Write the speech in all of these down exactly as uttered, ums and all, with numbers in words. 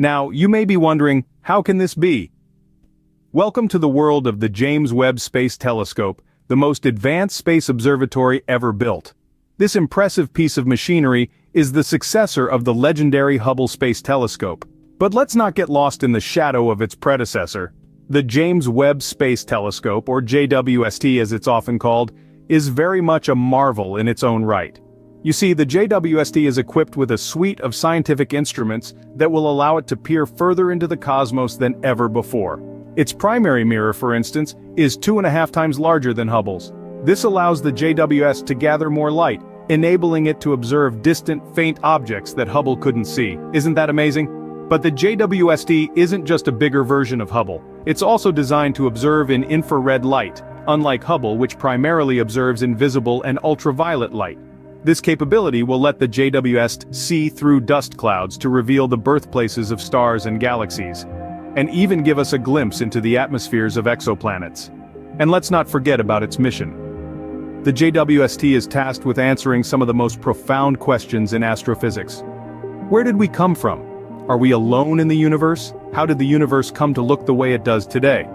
Now, you may be wondering, how can this be? Welcome to the world of the James Webb Space Telescope, the most advanced space observatory ever built. This impressive piece of machinery is the successor of the legendary Hubble Space Telescope. But let's not get lost in the shadow of its predecessor. The James Webb Space Telescope, or J W S T as it's often called, is very much a marvel in its own right. You see, the J W S T is equipped with a suite of scientific instruments that will allow it to peer further into the cosmos than ever before. Its primary mirror, for instance, is two and a half times larger than Hubble's. This allows the J W S T to gather more light, enabling it to observe distant, faint objects that Hubble couldn't see. Isn't that amazing? But the J W S T isn't just a bigger version of Hubble. It's also designed to observe in infrared light, unlike Hubble, which primarily observes invisible and ultraviolet light. This capability will let the J W S T see through dust clouds to reveal the birthplaces of stars and galaxies, and even give us a glimpse into the atmospheres of exoplanets. And let's not forget about its mission. The J W S T is tasked with answering some of the most profound questions in astrophysics. Where did we come from? Are we alone in the universe? How did the universe come to look the way it does today?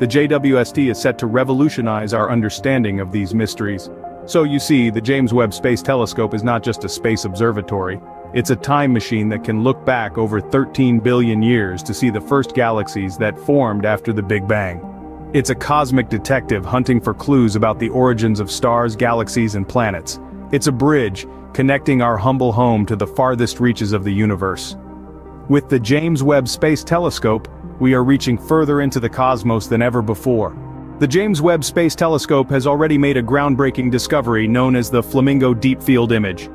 The J W S T is set to revolutionize our understanding of these mysteries. So you see, the James Webb Space Telescope is not just a space observatory. It's a time machine that can look back over thirteen billion years to see the first galaxies that formed after the Big Bang. It's a cosmic detective hunting for clues about the origins of stars, galaxies, and planets. It's a bridge connecting our humble home to the farthest reaches of the universe. With the James Webb Space Telescope, we are reaching further into the cosmos than ever before. The James Webb Space Telescope has already made a groundbreaking discovery known as the Flamingo Deep Field Image.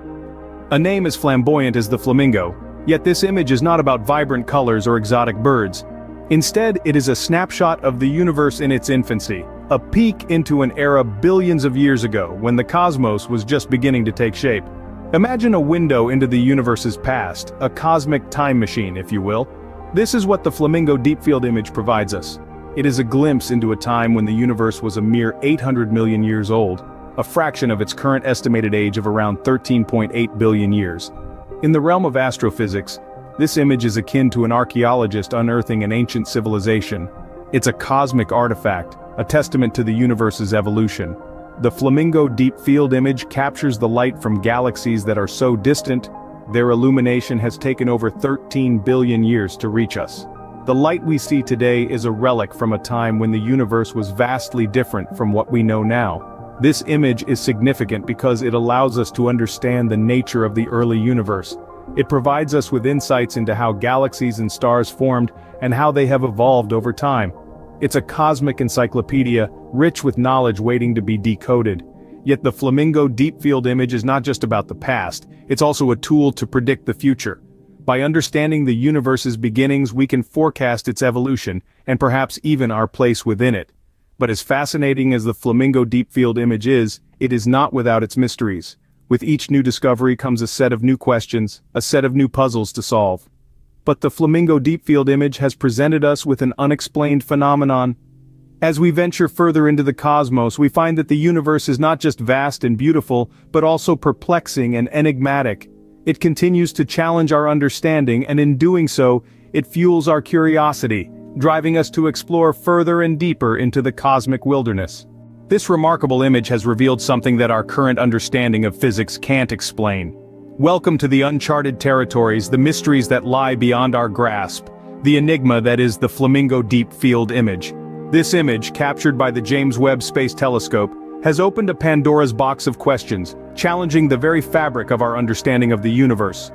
A name as flamboyant as the flamingo, yet this image is not about vibrant colors or exotic birds. Instead, it is a snapshot of the universe in its infancy, a peek into an era billions of years ago when the cosmos was just beginning to take shape. Imagine a window into the universe's past, a cosmic time machine, if you will. This is what the Flamingo Deep Field Image provides us. It is a glimpse into a time when the universe was a mere eight hundred million years old, a fraction of its current estimated age of around thirteen point eight billion years. In the realm of astrophysics, this image is akin to an archaeologist unearthing an ancient civilization. It's a cosmic artifact, a testament to the universe's evolution. The Flamingo Deep Field Image captures the light from galaxies that are so distant, their illumination has taken over thirteen billion years to reach us. The light we see today is a relic from a time when the universe was vastly different from what we know now. This image is significant because it allows us to understand the nature of the early universe. It provides us with insights into how galaxies and stars formed and how they have evolved over time. It's a cosmic encyclopedia, rich with knowledge waiting to be decoded. Yet the Flamingo Deep Field Image is not just about the past, it's also a tool to predict the future. By understanding the universe's beginnings, we can forecast its evolution, and perhaps even our place within it. But as fascinating as the Flamingo Deep Field Image is, it is not without its mysteries. With each new discovery comes a set of new questions, a set of new puzzles to solve. But the Flamingo Deep Field Image has presented us with an unexplained phenomenon. As we venture further into the cosmos, we find that the universe is not just vast and beautiful, but also perplexing and enigmatic. It continues to challenge our understanding, and in doing so, it fuels our curiosity, driving us to explore further and deeper into the cosmic wilderness. This remarkable image has revealed something that our current understanding of physics can't explain. Welcome to the uncharted territories, the mysteries that lie beyond our grasp, the enigma that is the Flamingo Deep Field Image. This image, captured by the James Webb Space Telescope, has opened a Pandora's box of questions, challenging the very fabric of our understanding of the universe.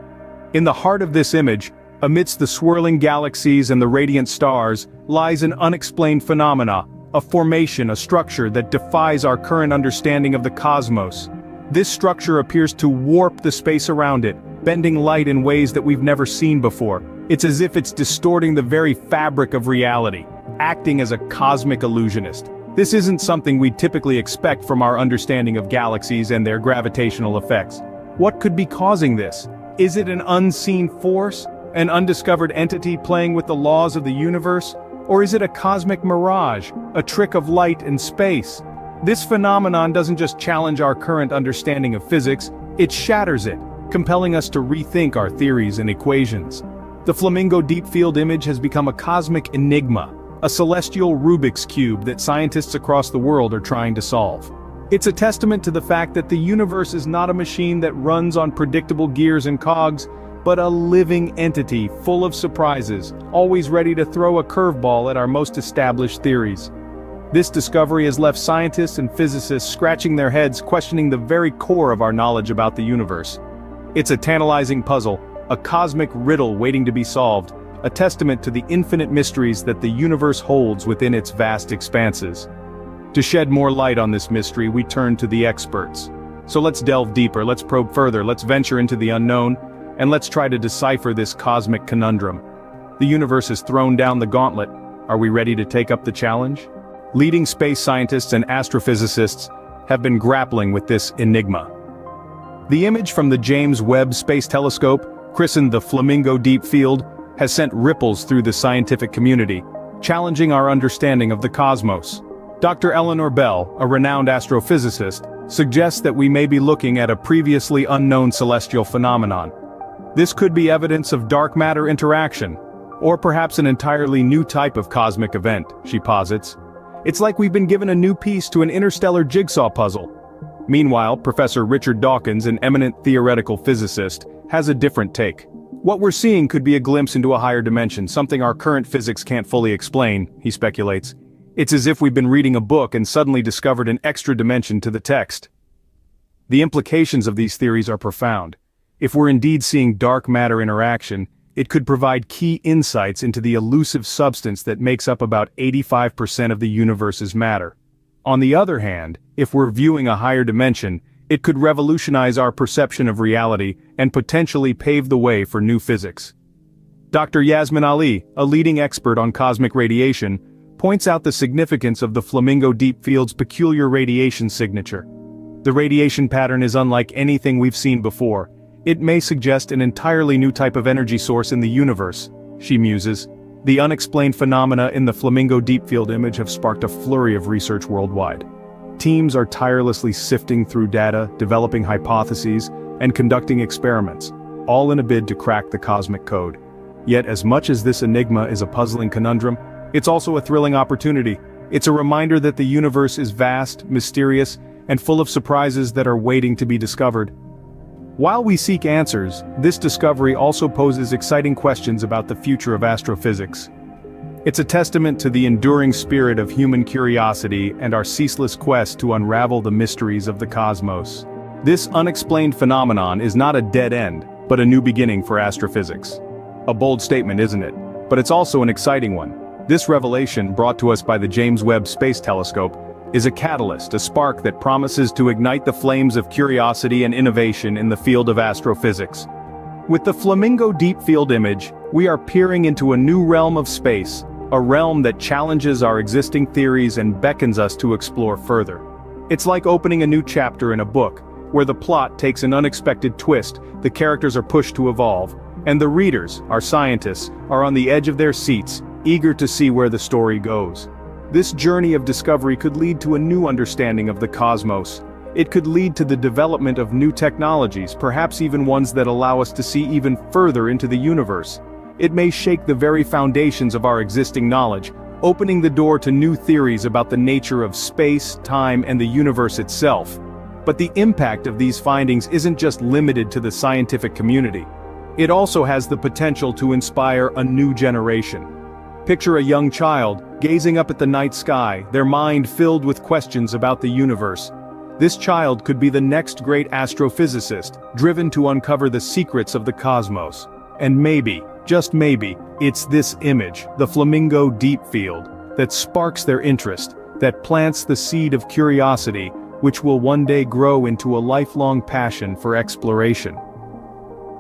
In the heart of this image, amidst the swirling galaxies and the radiant stars, lies an unexplained phenomena, a formation, a structure that defies our current understanding of the cosmos. This structure appears to warp the space around it, bending light in ways that we've never seen before. It's as if it's distorting the very fabric of reality, acting as a cosmic illusionist. This isn't something we typically expect from our understanding of galaxies and their gravitational effects. What could be causing this? Is it an unseen force? An undiscovered entity playing with the laws of the universe? Or is it a cosmic mirage, a trick of light and space? This phenomenon doesn't just challenge our current understanding of physics, it shatters it, compelling us to rethink our theories and equations. The Flamingo Deep Field Image has become a cosmic enigma, a celestial Rubik's Cube that scientists across the world are trying to solve. It's a testament to the fact that the universe is not a machine that runs on predictable gears and cogs, but a living entity full of surprises, always ready to throw a curveball at our most established theories. This discovery has left scientists and physicists scratching their heads, questioning the very core of our knowledge about the universe. It's a tantalizing puzzle, a cosmic riddle waiting to be solved, a testament to the infinite mysteries that the universe holds within its vast expanses. To shed more light on this mystery, we turn to the experts. So let's delve deeper, let's probe further, let's venture into the unknown, and let's try to decipher this cosmic conundrum. The universe has thrown down the gauntlet. Are we ready to take up the challenge? Leading space scientists and astrophysicists have been grappling with this enigma. The image from the James Webb Space Telescope, christened the Flamingo Deep Field, has sent ripples through the scientific community, challenging our understanding of the cosmos. Doctor Eleanor Bell, a renowned astrophysicist, suggests that we may be looking at a previously unknown celestial phenomenon. This could be evidence of dark matter interaction, or perhaps an entirely new type of cosmic event, she posits. It's like we've been given a new piece to an interstellar jigsaw puzzle. Meanwhile, Professor Richard Dawkins, an eminent theoretical physicist, has a different take. What we're seeing could be a glimpse into a higher dimension, something our current physics can't fully explain, he speculates. It's as if we've been reading a book and suddenly discovered an extra dimension to the text. The implications of these theories are profound. If we're indeed seeing dark matter interaction, it could provide key insights into the elusive substance that makes up about eighty-five percent of the universe's matter. On the other hand, if we're viewing a higher dimension, it could revolutionize our perception of reality and potentially pave the way for new physics. Doctor Yasmin Ali, a leading expert on cosmic radiation, points out the significance of the Flamingo Deep Field's peculiar radiation signature. The radiation pattern is unlike anything we've seen before. It may suggest an entirely new type of energy source in the universe, she muses. The unexplained phenomena in the Flamingo Deep Field Image have sparked a flurry of research worldwide. Teams are tirelessly sifting through data, developing hypotheses, and conducting experiments, all in a bid to crack the cosmic code. Yet as much as this enigma is a puzzling conundrum, it's also a thrilling opportunity. It's a reminder that the universe is vast, mysterious, and full of surprises that are waiting to be discovered. While we seek answers, this discovery also poses exciting questions about the future of astrophysics. It's a testament to the enduring spirit of human curiosity and our ceaseless quest to unravel the mysteries of the cosmos. This unexplained phenomenon is not a dead end, but a new beginning for astrophysics. A bold statement, isn't it? But it's also an exciting one. This revelation, brought to us by the James Webb Space Telescope, is a catalyst, a spark that promises to ignite the flames of curiosity and innovation in the field of astrophysics. With the Flamingo Deep Field Image, we are peering into a new realm of space, a realm that challenges our existing theories and beckons us to explore further. It's like opening a new chapter in a book, where the plot takes an unexpected twist, the characters are pushed to evolve, and the readers, our scientists, are on the edge of their seats, eager to see where the story goes. This journey of discovery could lead to a new understanding of the cosmos. It could lead to the development of new technologies, perhaps even ones that allow us to see even further into the universe. It may shake the very foundations of our existing knowledge, opening the door to new theories about the nature of space, time, and the universe itself. But the impact of these findings isn't just limited to the scientific community. It also has the potential to inspire a new generation. Picture a young child, gazing up at the night sky, their mind filled with questions about the universe. This child could be the next great astrophysicist, driven to uncover the secrets of the cosmos. And maybe, just maybe, it's this image, the Flamingo Deep Field, that sparks their interest, that plants the seed of curiosity, which will one day grow into a lifelong passion for exploration.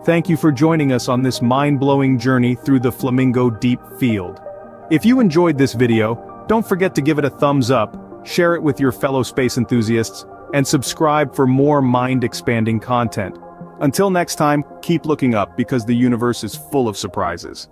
Thank you for joining us on this mind-blowing journey through the Flamingo Deep Field. If you enjoyed this video, don't forget to give it a thumbs up, share it with your fellow space enthusiasts, and subscribe for more mind-expanding content. Until next time, keep looking up because the universe is full of surprises.